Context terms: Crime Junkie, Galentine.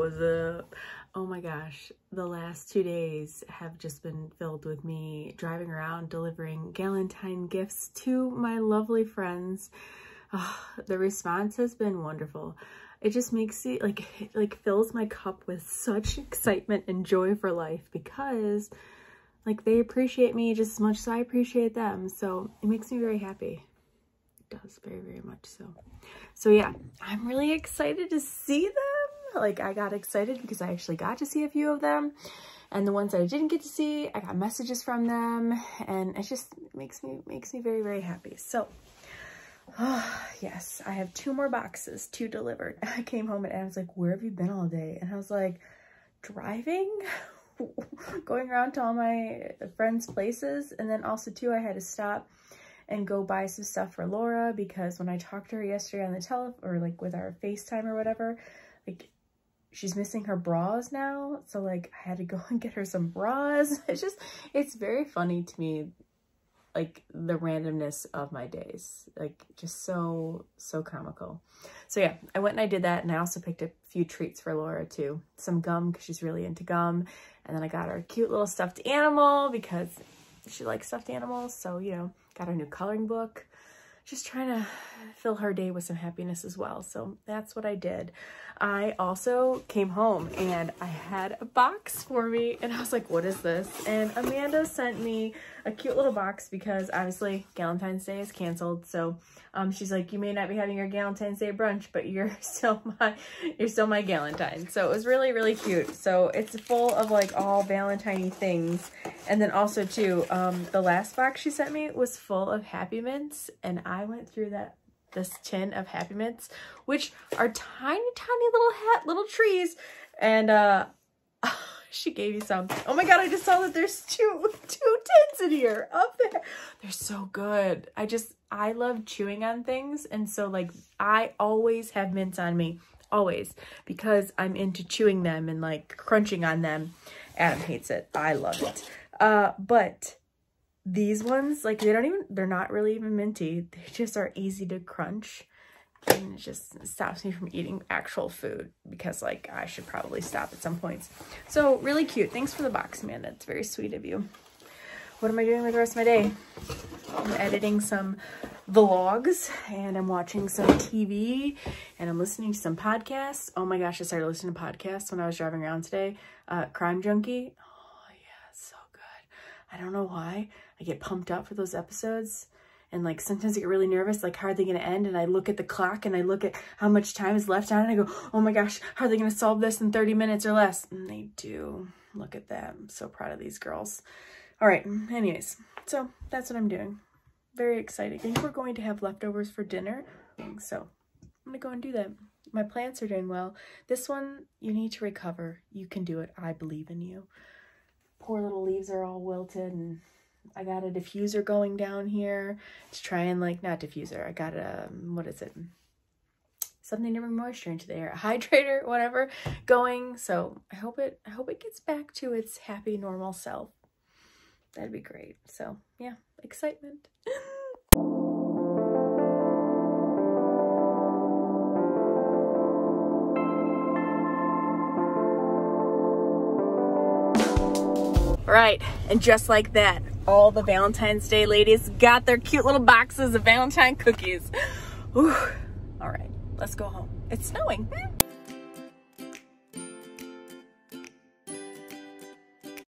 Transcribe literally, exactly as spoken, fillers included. What's up? Oh my gosh, the last two days have just been filled with me driving around delivering Galentine gifts to my lovely friends. Oh, the response has been wonderful. It just makes it like it, like fills my cup with such excitement and joy for life, because like they appreciate me just as much as I appreciate them. So it makes me very happy. Does very very much so so yeah, I'm really excited to see them. Like, I got excited because I actually got to see a few of them, and the ones that I didn't get to see, I got messages from them, and it just makes me makes me very very happy. So oh, yes, I have two more boxes to deliver. I came home and I was like, where have you been all day? And I was like, driving going around to all my friends' places, and then also too I had to stop and go buy some stuff for Laura, because when I talked to her yesterday on the telephone, or like with our FaceTime or whatever, like she's missing her bras now. So like I had to go and get her some bras. It's just, it's very funny to me, like the randomness of my days, like just so, so comical. So yeah, I went and I did that. And I also picked a few treats for Laura too. Some gum, because she's really into gum. And then I got her a cute little stuffed animal, because she likes stuffed animals. So, you know, got her new coloring book. Just trying to fill her day with some happiness as well. So that's what I did. I also came home and I had a box for me, and I was like, what is this? And Amanda sent me a cute little box, because obviously Galentine's Day is canceled. So um, she's like, you may not be having your Galentine's Day brunch, but you're still my, you're still my Galentine. So it was really, really cute. So it's full of like all Valentine-y things. And then also too, um, the last box she sent me was full of Happy Mints, and I went through that this tin of Happy Mints, which are tiny, tiny little hat, little trees. And uh, oh, she gave me some. Oh my God, I just saw that there's two, two tins in here up there. They're so good. I just, I love chewing on things. And so like, I always have mints on me, always, because I'm into chewing them and like crunching on them. Adam hates it. I love it. Uh, but these ones, like they don't even, they're not really even minty. They just are easy to crunch, and it just stops me from eating actual food, because like I should probably stop at some points. So really cute. Thanks for the box, man. That's very sweet of you. What am I doing with the rest of my day? I'm editing some vlogs, and I'm watching some T V, and I'm listening to some podcasts. Oh my gosh, I started listening to podcasts when I was driving around today. Uh, Crime Junkie. Oh yeah, so good. I don't know why. I get pumped up for those episodes, and like sometimes I get really nervous, like how are they gonna end? And I look at the clock and I look at how much time is left on, and I go, oh my gosh, how are they gonna solve this in thirty minutes or less? And they do. Look at that. I'm so proud of these girls. All right, anyways, so that's what I'm doing. Very exciting. I think we're going to have leftovers for dinner, so I'm gonna go and do that. My plants are doing well. This one, you need to recover. You can do it. I believe in you. Poor little leaves are all wilted, and I got a diffuser going down here to try and like, not diffuser, I got a, what is it? Something to bring moisture into the air, a hydrator, whatever, going. So I hope it, I hope it gets back to its happy, normal self. That'd be great. So yeah, excitement. Right, and just like that, all the Valentine's Day ladies got their cute little boxes of Valentine cookies. Ooh. All right, let's go home. It's snowing.